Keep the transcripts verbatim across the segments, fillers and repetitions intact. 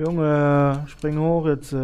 Junge, spring hoch jetzt.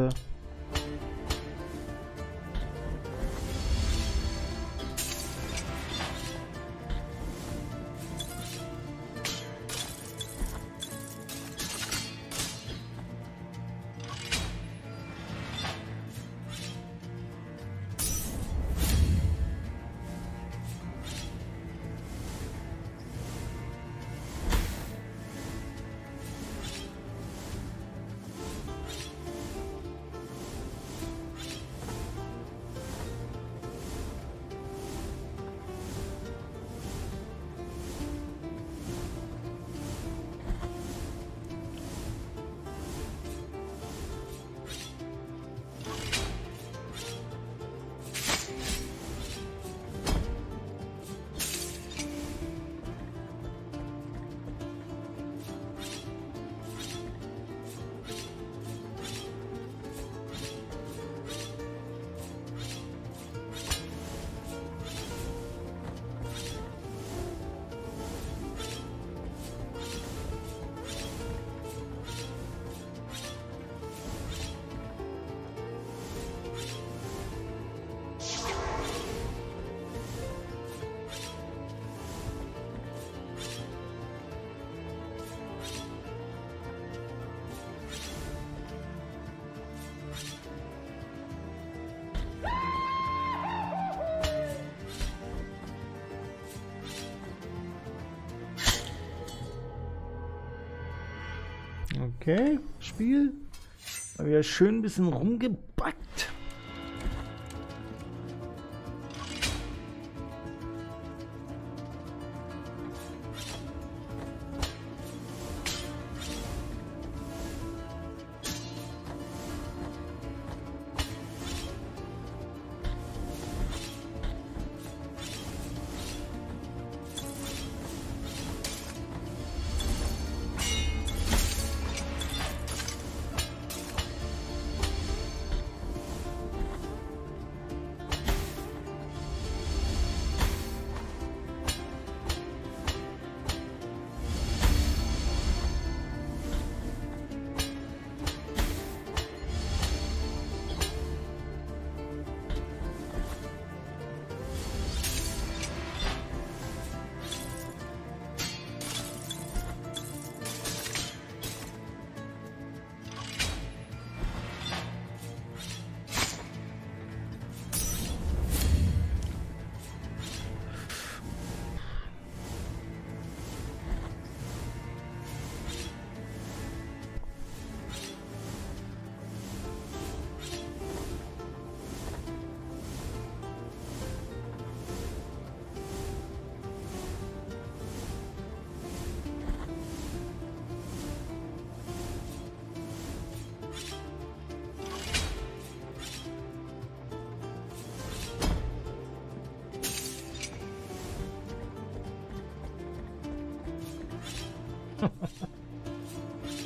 Okay, Spiel. Haben wir schön ein bisschen rumgebackt.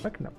War knapp.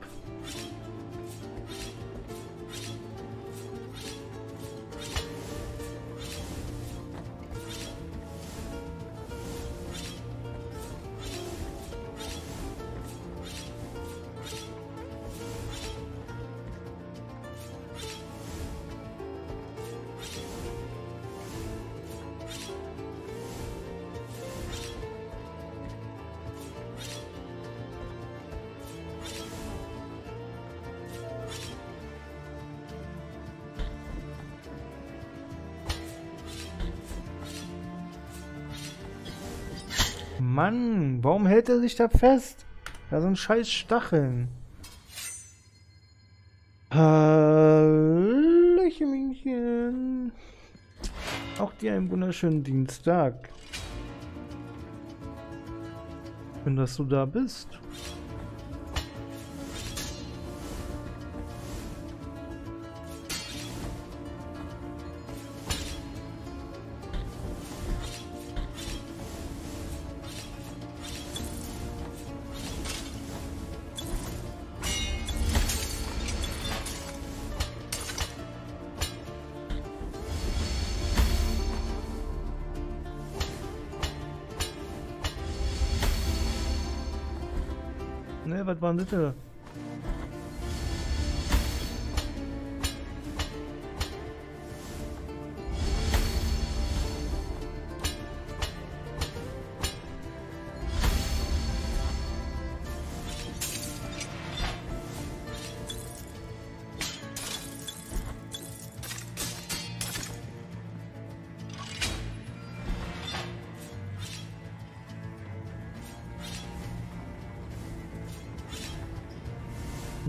Mann, warum hält er sich da fest? Da sind scheiß Stacheln. Hallöchen, Männchen. Auch dir einen wunderschönen Dienstag. Schön, dass du da bist. Ne, was waren das denn?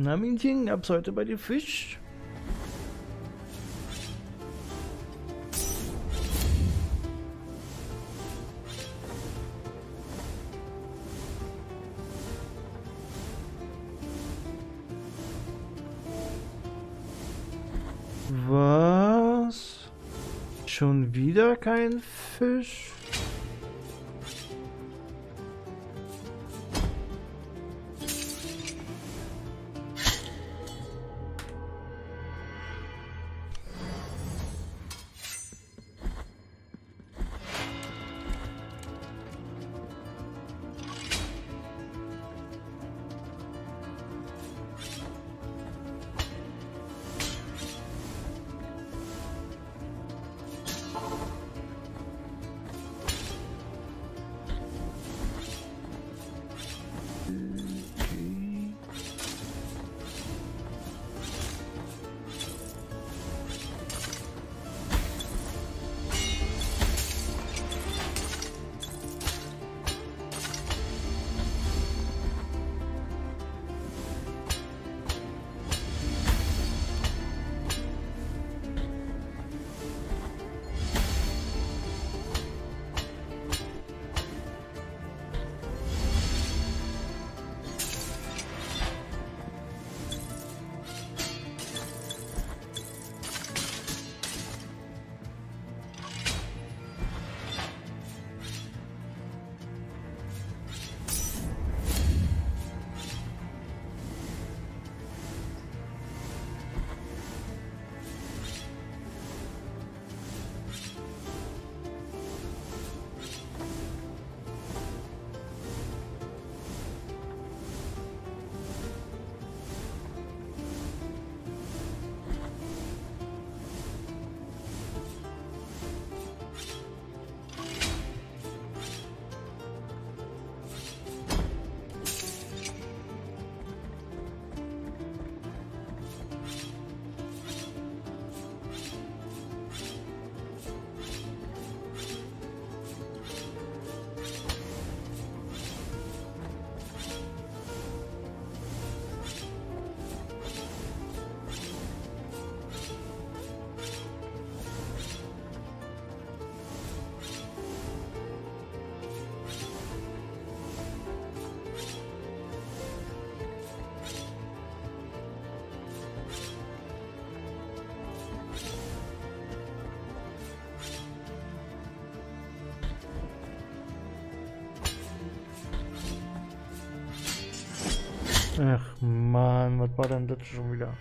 Na Mädchen, gab's heute bei dir Fisch? Was? Schon wieder kein Fisch? Ach man, was war denn das schon wieder?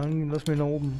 Mann, lass mich nach oben.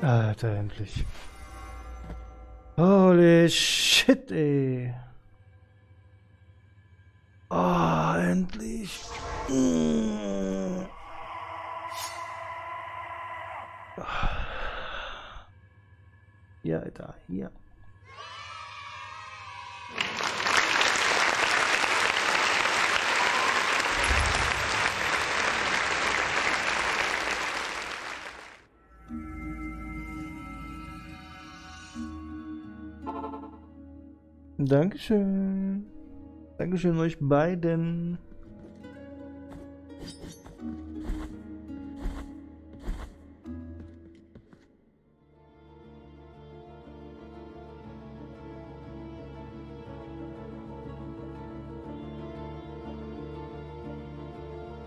Alter, endlich. Holy shit, ey. Oh, endlich. Mm. Ja, Alter, ja. Dankeschön. Dankeschön euch beiden.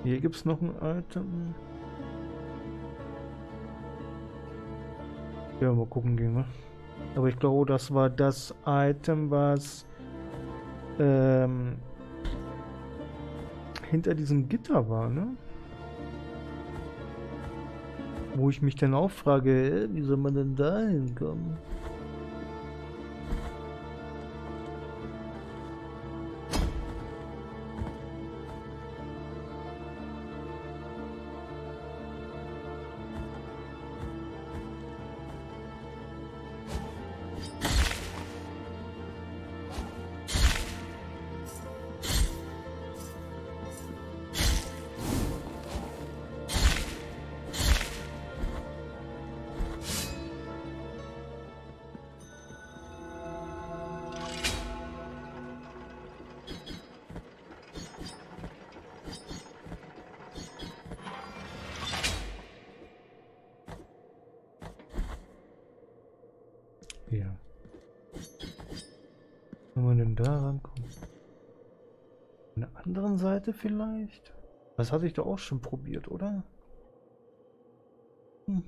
Hier gibt es noch ein Item. Ja, mal gucken gehen wir. Aber ich glaube, das war das Item, was ähm, hinter diesem Gitter war, ne? Wo ich mich dann auch frage, wie soll man denn da hinkommen? Seite vielleicht? Das hatte ich doch auch schon probiert, oder? Hm.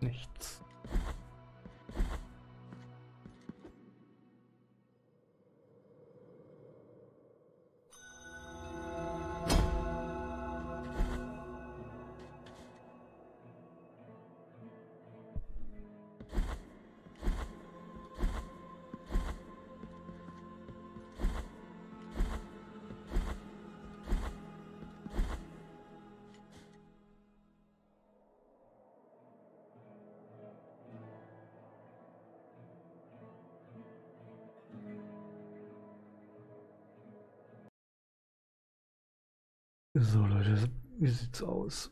Nichts. So Leute, wie sieht's aus?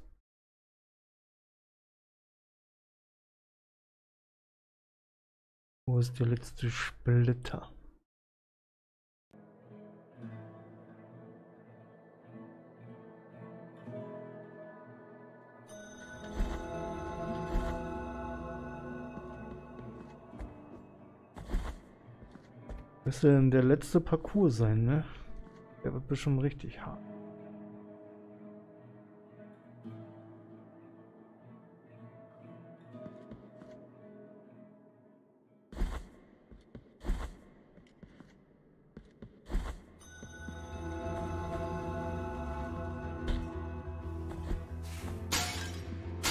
Wo ist der letzte Splitter? Das wird denn der letzte Parcours sein, ne? Der wird bestimmt richtig hart.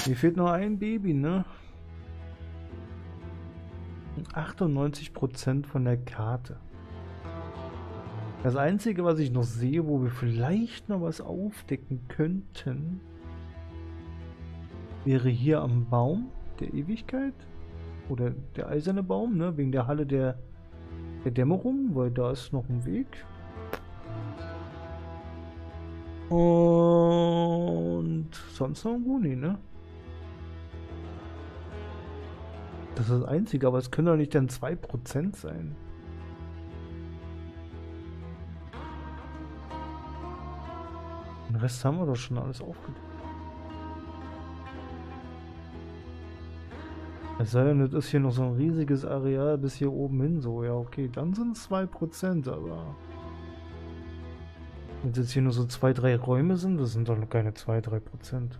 Mir fehlt noch ein Baby, ne? achtundneunzig Prozent von der Karte. Das Einzige, was ich noch sehe, wo wir vielleicht noch was aufdecken könnten, wäre hier am Baum der Ewigkeit oder der eiserne Baum, ne, wegen der Halle der, der Dämmerung, weil da ist noch ein Weg. Und sonst noch ein Guni, ne? Das ist das Einzige, aber es können doch nicht dann zwei Prozent sein. Den Rest haben wir doch schon alles aufgedeckt. Es sei denn, das ist hier noch so ein riesiges Areal bis hier oben hin, so. Ja, okay, dann sind es zwei Prozent, aber... Wenn es jetzt hier nur so zwei, drei Räume sind, das sind doch noch keine zwei, drei Prozent.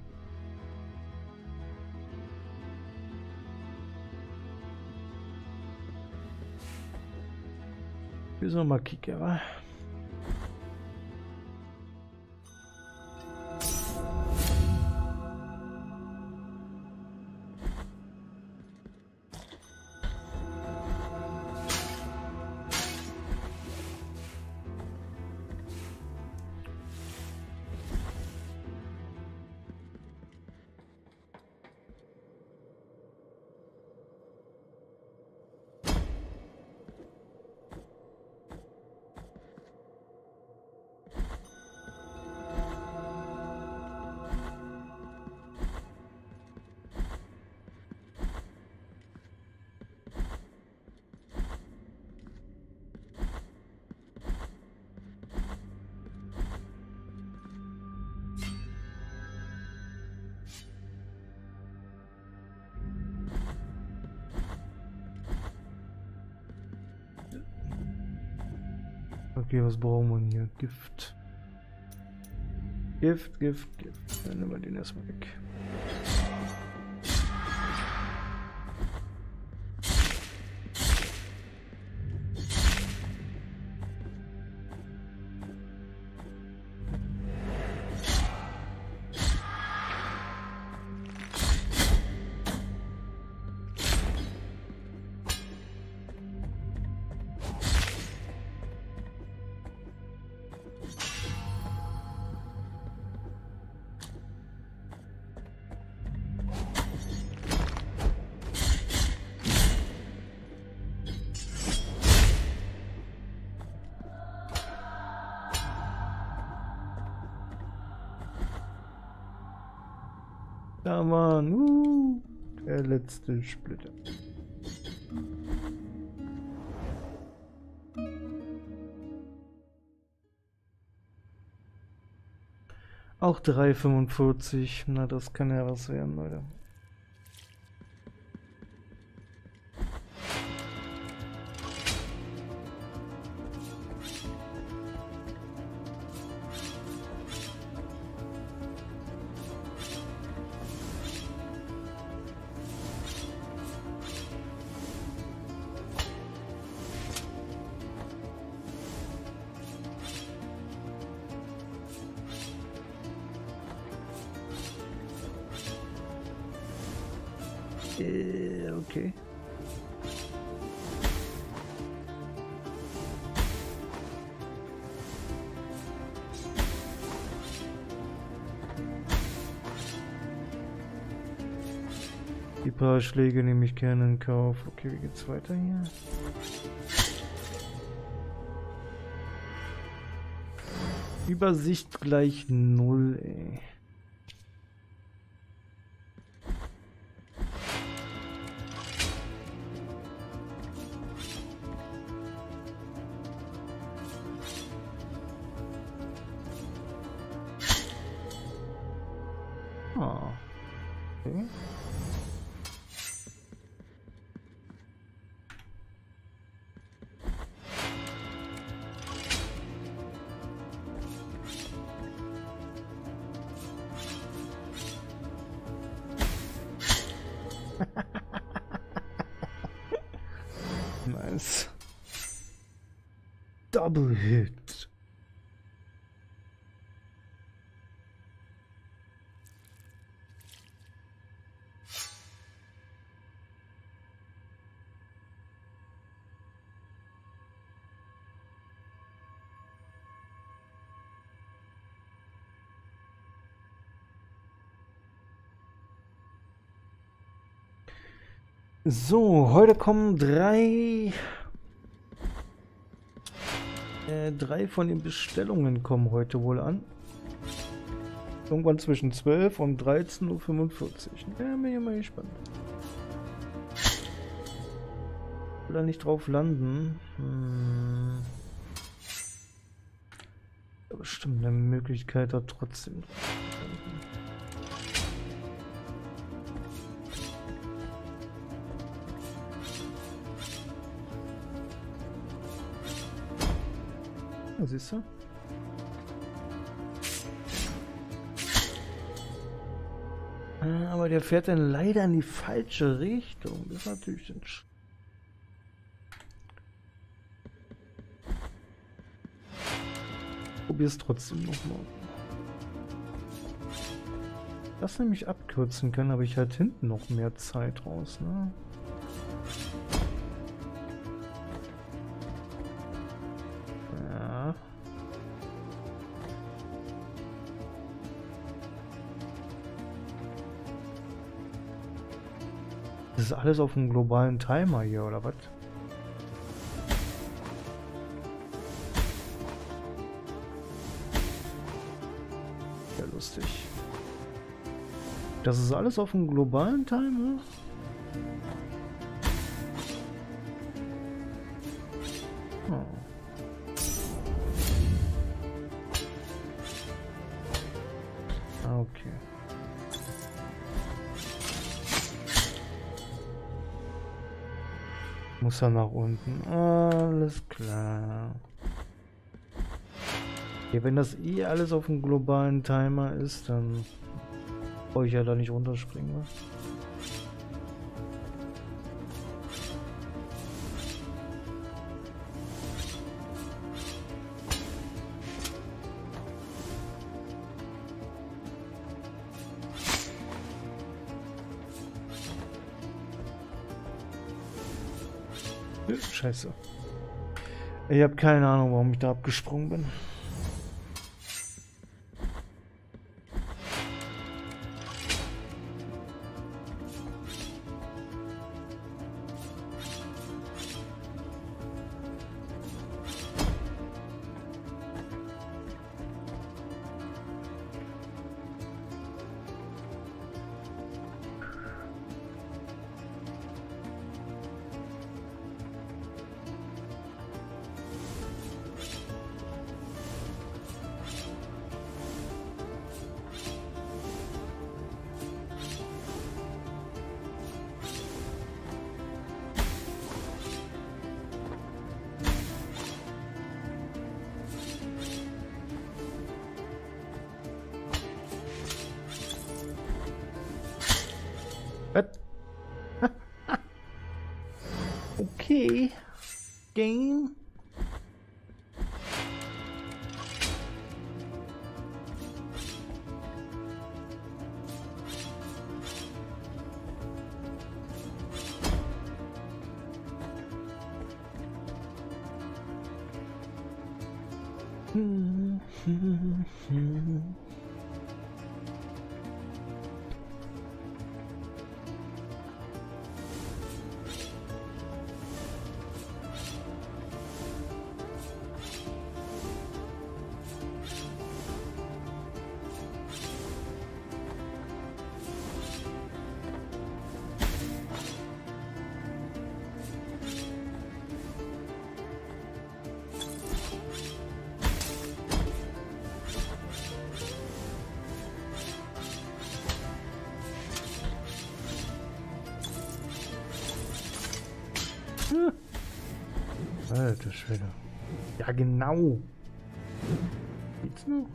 Hier ist nochmal Kicker, wa? Okay, was brauchen wir hier? Gift. Gift, Gift, Gift. Dann nehmen wir den erstmal weg. Da man, uh, der letzte Splitter. Auch drei fünfundvierzig, na das kann ja was werden, Leute. Okay. Die paar Schläge nehme ich gerne in Kauf. Okay, wie geht's weiter hier? Übersicht gleich null, ey. Nice. Double hit. So, heute kommen drei... Äh, drei von den Bestellungen kommen heute wohl an. Irgendwann zwischen zwölf und dreizehn Uhr fünfundvierzig. Ja, bin ich mal gespannt. Will da nicht drauf landen. Hm. Da bestimmt eine Möglichkeit, da trotzdem drauf zu landen. Siehst du? Aber der fährt dann leider in die falsche Richtung. Das ist natürlich ein Sch. Probier's trotzdem nochmal. Das nämlich abkürzen können, habe ich halt hinten noch mehr Zeit raus, ne? Das ist alles auf einem globalen Timer hier, oder was? Ja, lustig. Das ist alles auf einem globalen Timer? Oh. Okay. Muss er nach unten. Alles klar. Okay, wenn das eh alles auf dem globalen Timer ist, dann brauche ich ja da nicht runterspringen, was? Scheiße. Ich habe keine Ahnung, warum ich da abgesprungen bin. Okay. Game. Alter Schwede. Ja, genau. Geht's noch?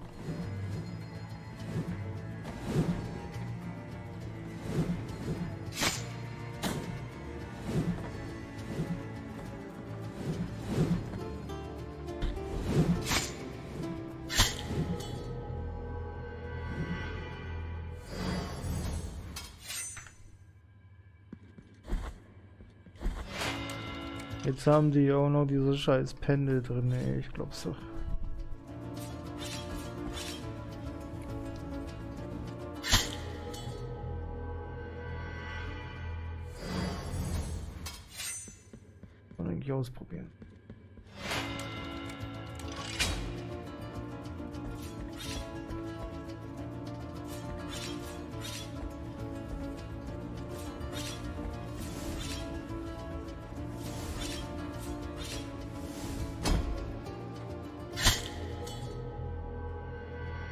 Jetzt haben die auch noch diese scheiß Pendel drin, ey, ich glaub's doch. wirklich ausprobieren.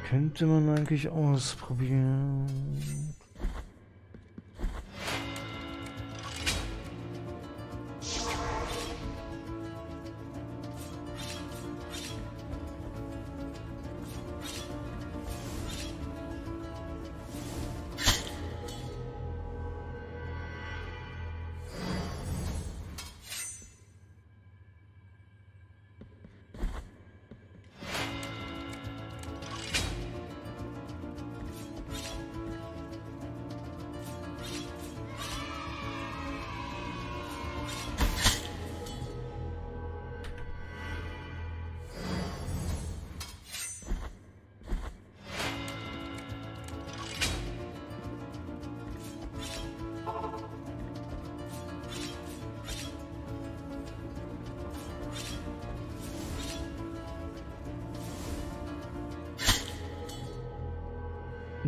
Könnte man eigentlich ausprobieren.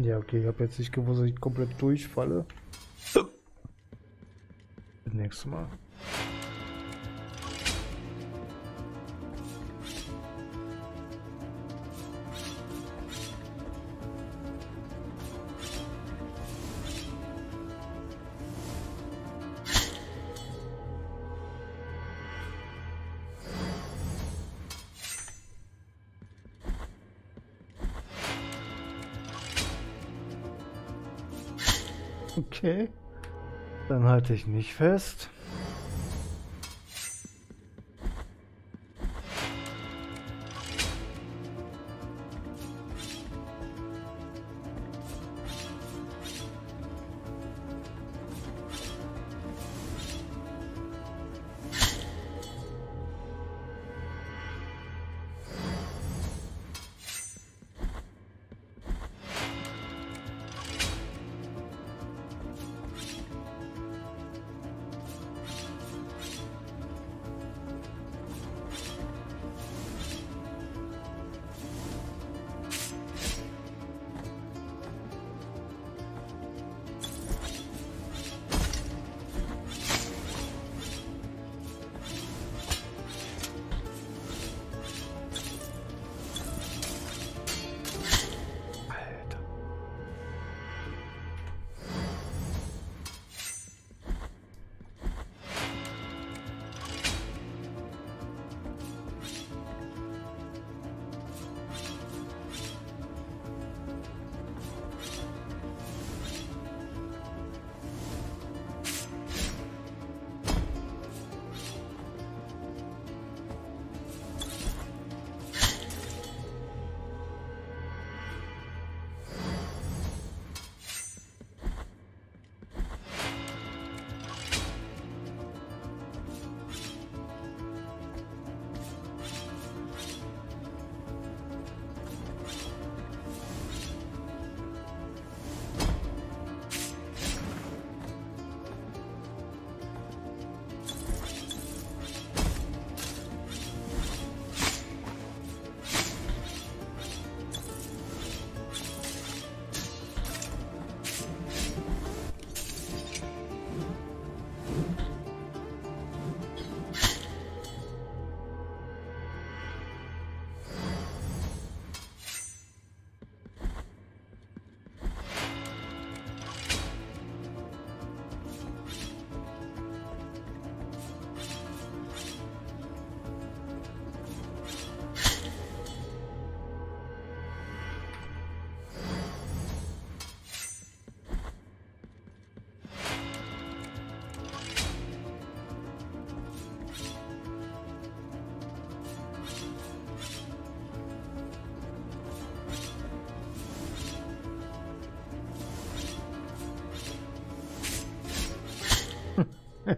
Ja, okay, ich habe jetzt nicht gewusst, dass ich komplett durchfalle. Das nächste Mal. Okay, dann halte ich nicht fest.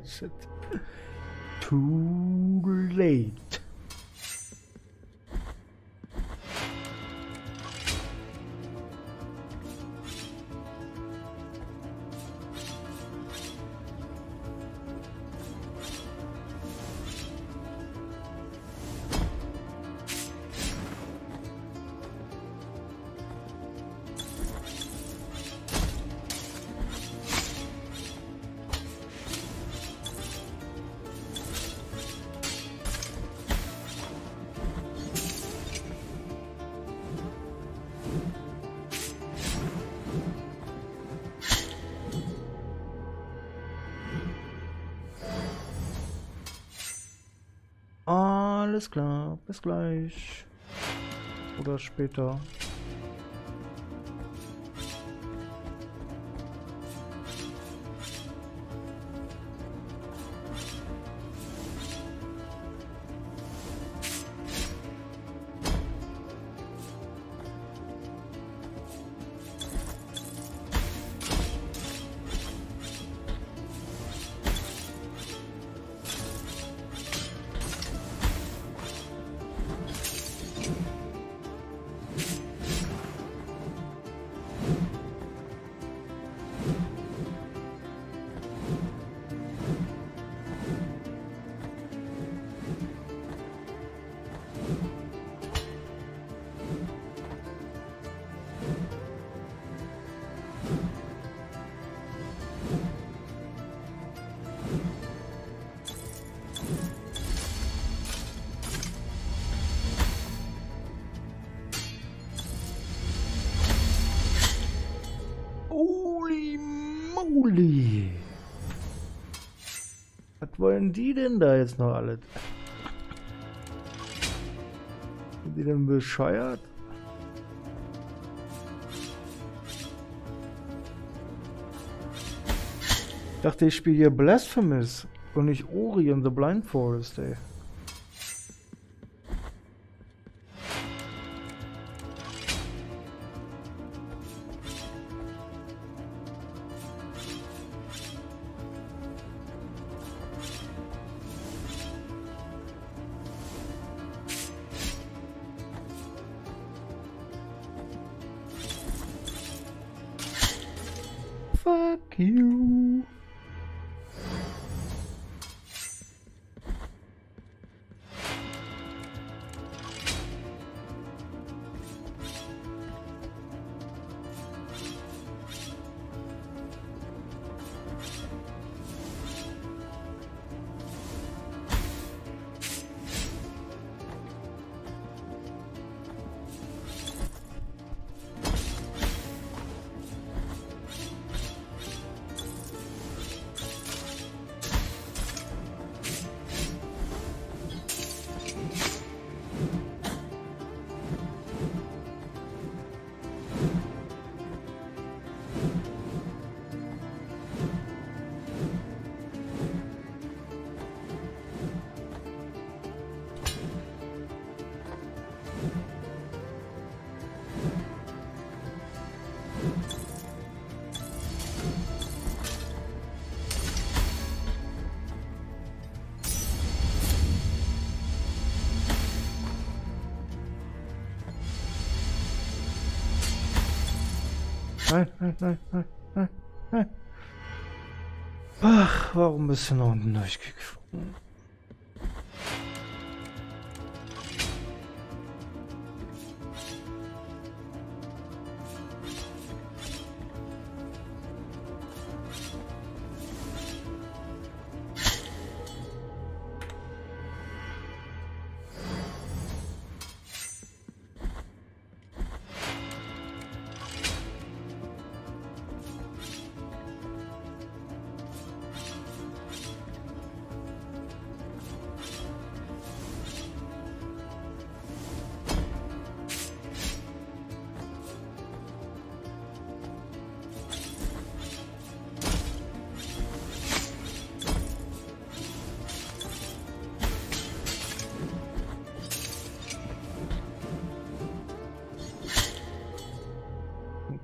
Shit. Too late. Alles klar, bis gleich. Oder später. Was wollen die denn da jetzt noch alles? Sind die denn bescheuert? Ich dachte, ich spiele hier Blasphemous und nicht Ori und The Blind Forest, ey. Fuck you. Nein, nein, nein, nein, nein, nein. Ach, warum bist du nach unten durchgeflogen?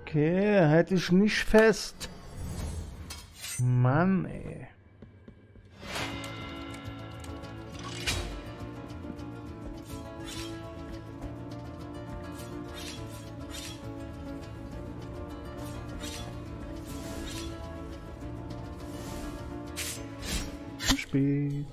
Okay, hätte ich nicht fest. Mann, ey. Zu spät.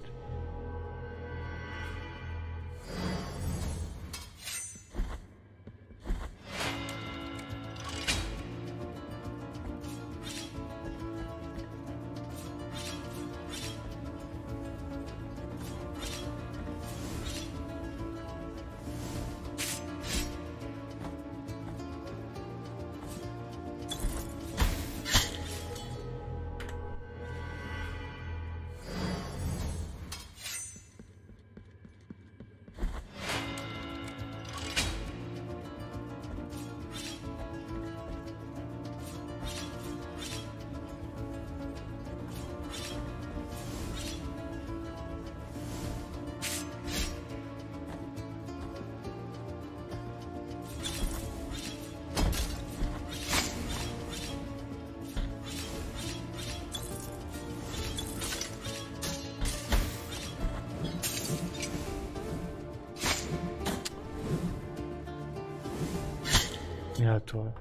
Ja, toll.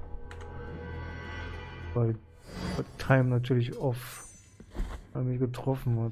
Weil Time natürlich off, weil mich getroffen hat.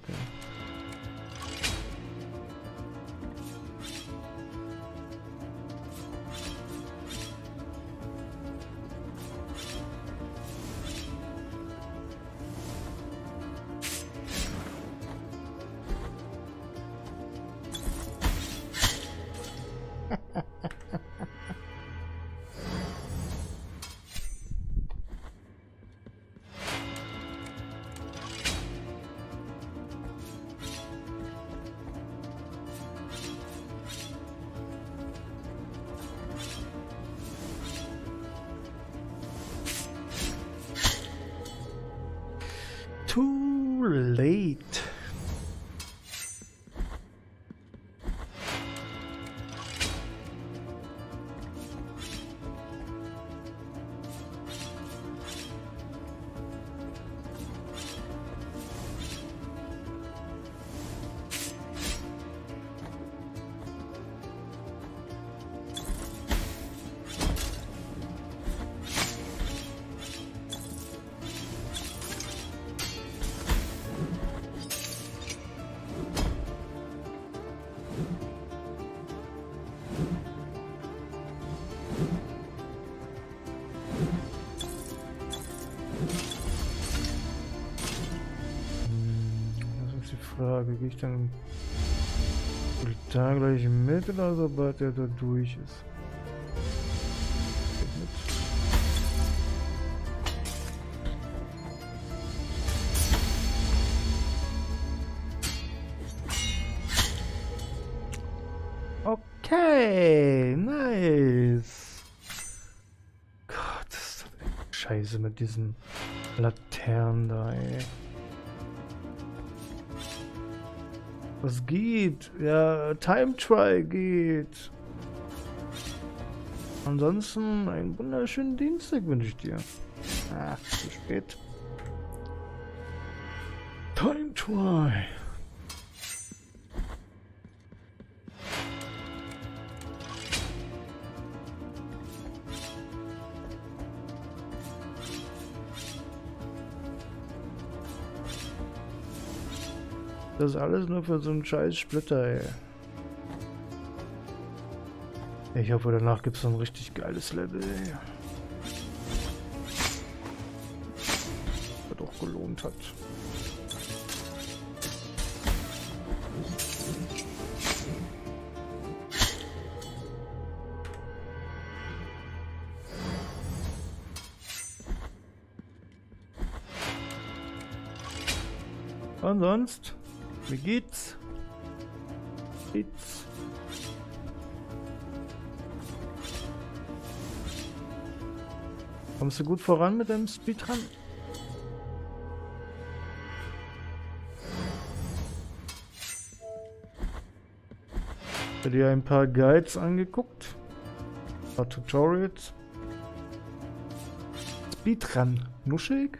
Gehe ich dann da gleich mit oder sobald er da durch ist? Okay, nice. Gott, ist das echt scheiße mit diesen Laternen da, ey. Was geht? Ja, Time Trial geht. Ansonsten einen wunderschönen Dienstag wünsche ich dir. Ach, zu spät. Time Trial. Das ist alles nur für so einen scheiß Splitter, ey. Ich hoffe, danach gibt es noch ein richtig geiles Level, ey. Was doch gelohnt hat. Und sonst? Wie geht's? Geht's? Kommst du gut voran mit deinem Speedrun? Ich habe dir ein paar Guides angeguckt, ein paar Tutorials. Speedrun, nuschig?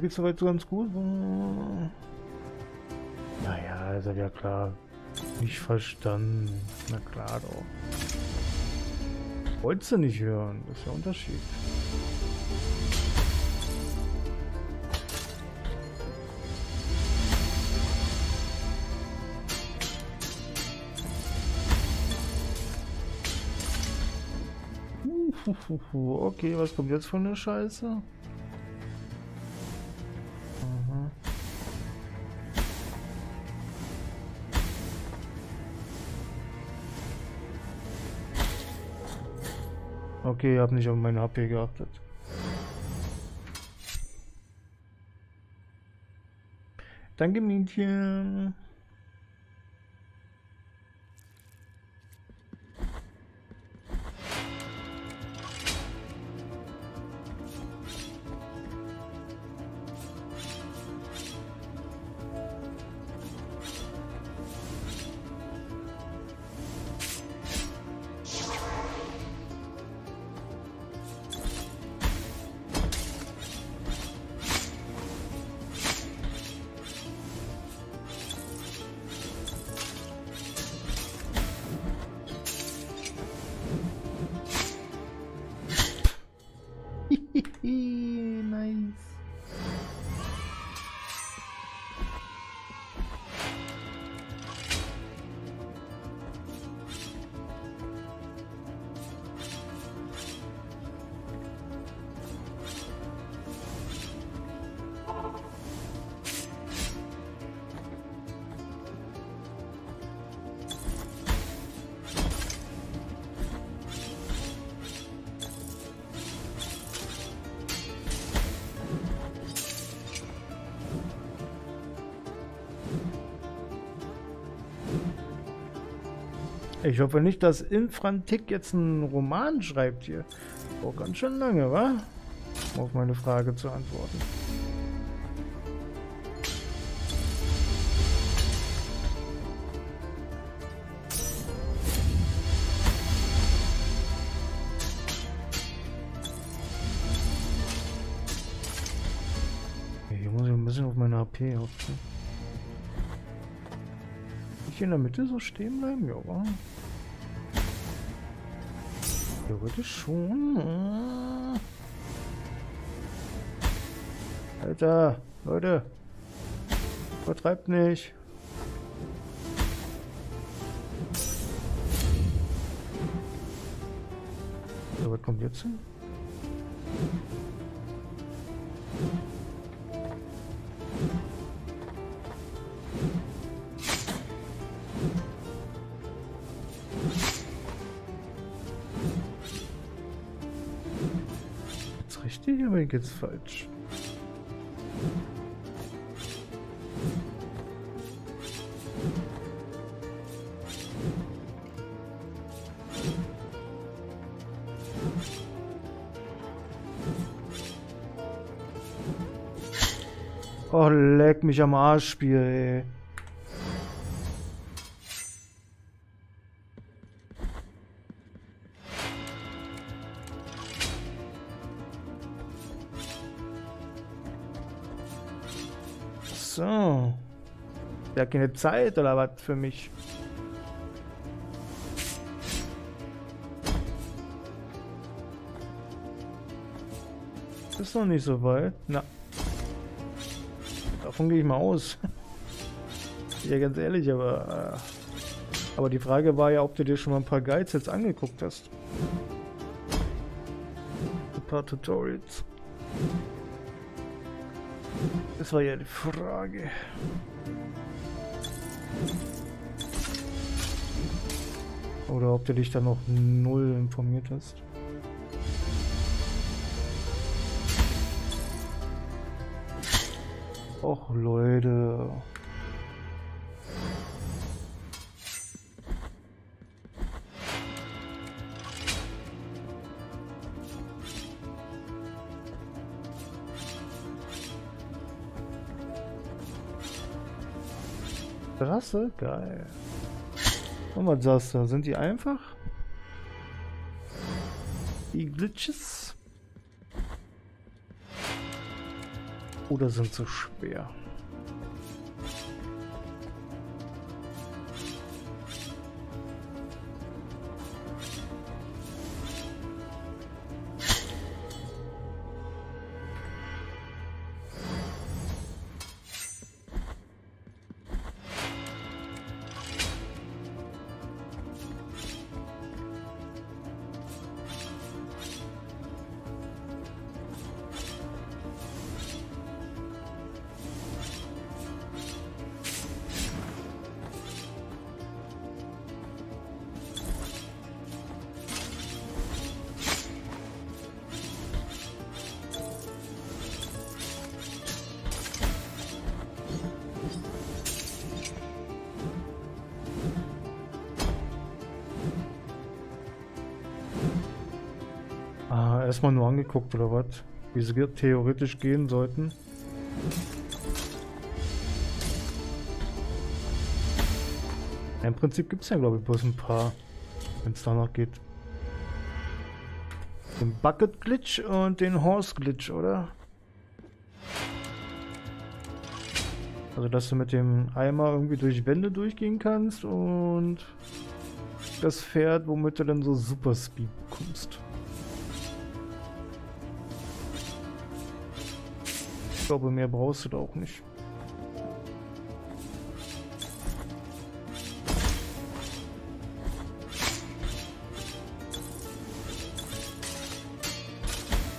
Geht's soweit so ganz gut? Naja, ist ja klar. Nicht verstanden. Na klar doch. Wolltest du nicht hören? Das ist der Unterschied. Okay, was kommt jetzt von der Scheiße? Okay, ich habe nicht auf meine H P geachtet. Danke, Mädchen. Ich hoffe nicht, dass Infrantik jetzt einen Roman schreibt hier. Oh, ganz schön lange, wa? Um auf meine Frage zu antworten. Hier muss ich ein bisschen auf meine H P aufpassen. In der Mitte so stehen bleiben? Ja, wow. Theoretisch schon. Alter, Leute. Vertreibt nicht. So, was kommt jetzt hin? Hier geht's falsch. Oh, leck mich am Arsch, Spiel, ey. So. Ja, keine Zeit oder was für mich? Das ist noch nicht so weit. Na. Davon gehe ich mal aus. Ja, ganz ehrlich, aber. Äh, aber die Frage war ja, ob du dir schon mal ein paar Guides jetzt angeguckt hast. Ein paar Tutorials. Das war ja die Frage. Oder ob du dich da noch null informiert hast. Och Leute. Rasse? Geil. Und was sagst du? Sind die einfach? Die Glitches? Oder sind sie schwer? Erstmal nur angeguckt oder was, wie sie theoretisch gehen sollten. Im Prinzip gibt es ja, glaube ich, bloß ein paar, wenn es danach geht. Den Bucket Glitch und den Horse Glitch, oder? Also, dass du mit dem Eimer irgendwie durch Wände durchgehen kannst und das Pferd, womit du dann so Super Speed bekommst. Ich glaube, mehr brauchst du da auch nicht.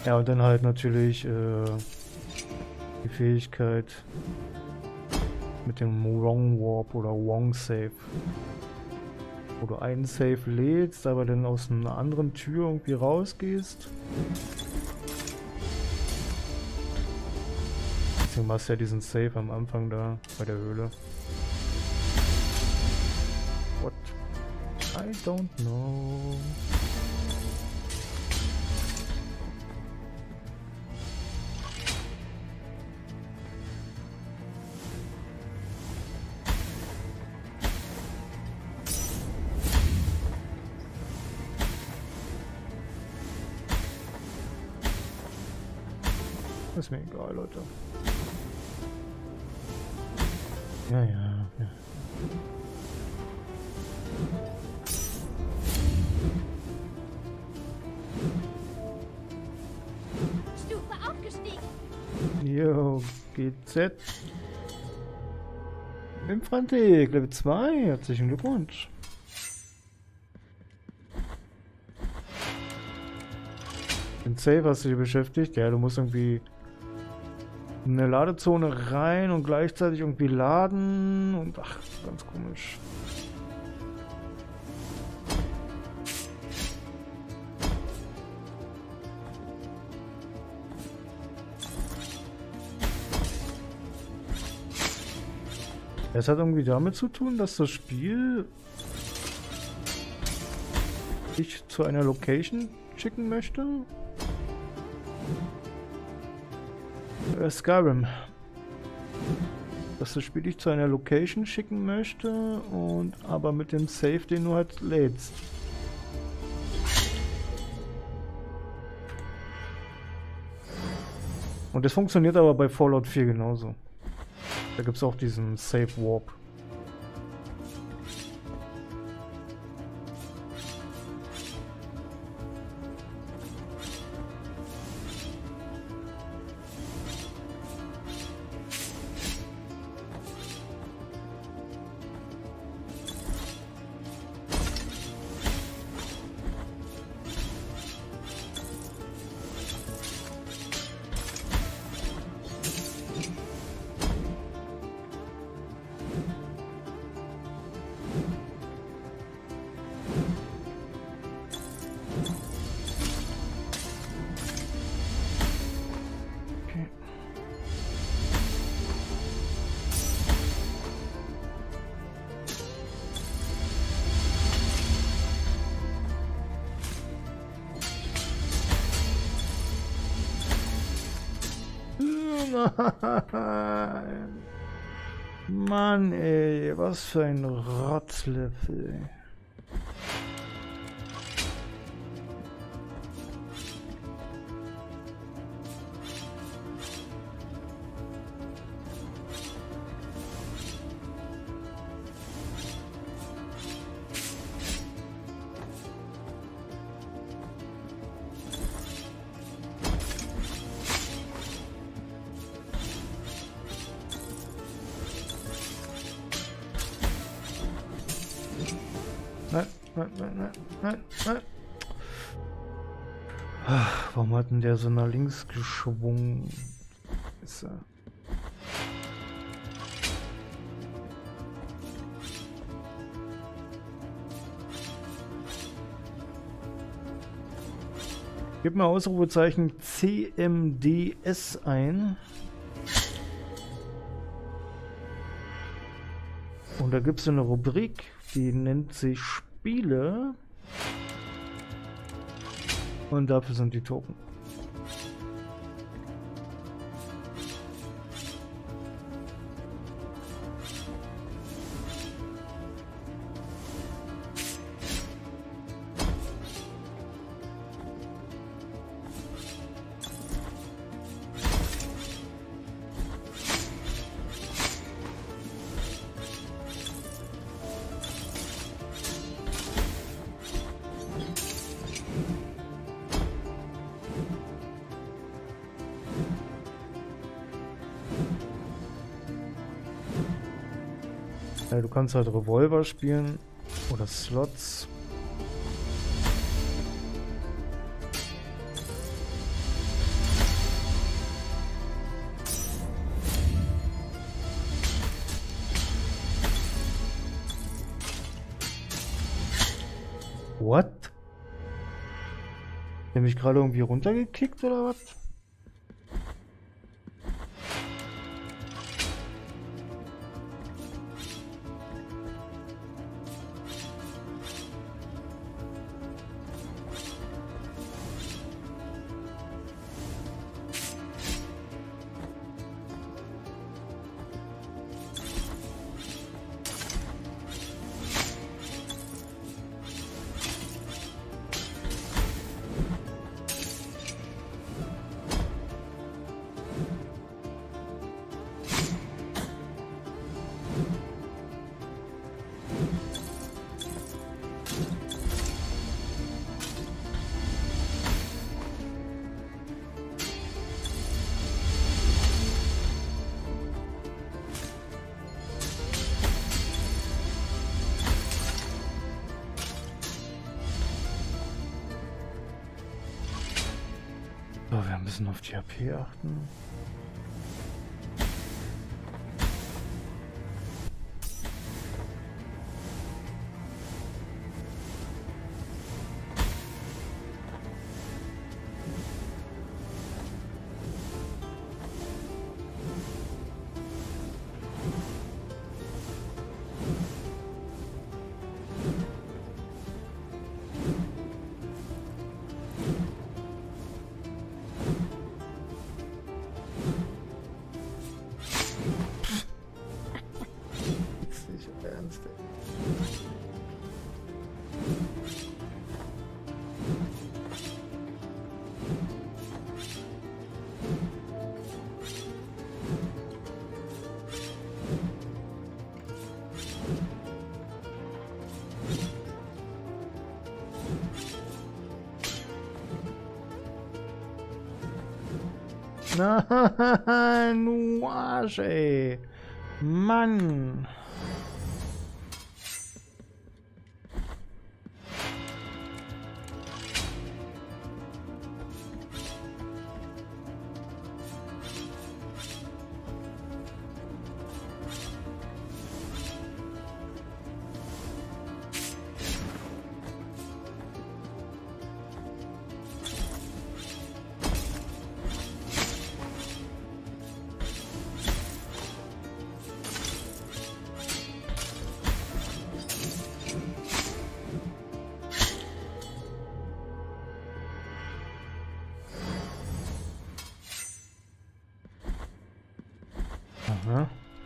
Ja, und dann halt natürlich äh, die Fähigkeit mit dem Wrong Warp oder Wrong Save. Wo du einen Save lädst, aber dann aus einer anderen Tür irgendwie rausgehst. Du machst ja diesen Save am Anfang da, bei der Höhle. What? I don't know. Ist mir egal, Leute. Ja, ja, ja. Stufe aufgestiegen. Yo, G Z. Infantik, Level zwei. Herzlichen Glückwunsch. Den Save hast du dich beschäftigt. Ja, du musst irgendwie in eine Ladezone rein und gleichzeitig irgendwie laden und ach, ganz komisch. Es hat irgendwie damit zu tun, dass das Spiel dich zu einer Location schicken möchte. Skyrim. Dass das Spiel dich zu einer Location schicken möchte und aber mit dem Save, den du halt lädst. Und das funktioniert aber bei Fallout vier genauso. Da gibt es auch diesen Save Warp. Mann, ey, was für ein Rotzlöffel. Der so nach links geschwungen ist er. Gib mal Ausrufezeichen C M D S ein. Und da gibt es eine Rubrik, die nennt sich Spiele. Und dafür sind die Token. Du kannst halt Revolver spielen oder Slots. What? Der mich gerade irgendwie runtergekickt oder was? wir müssen auf die H P achten. Nein, du Arsch, ey. Mann.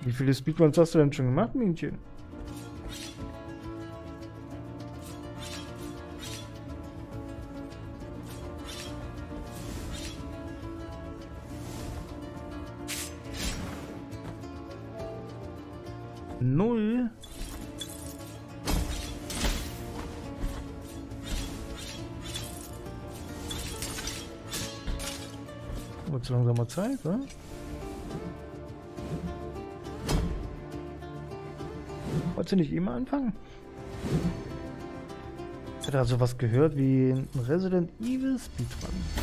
Wie viele Speedruns hast du denn schon gemacht, Mädchen? Null? Wird so langsam mal Zeit, oder? Wolltest du nicht immer anfangen? Ich hätte also was gehört wie ein Resident Evil Speedrun.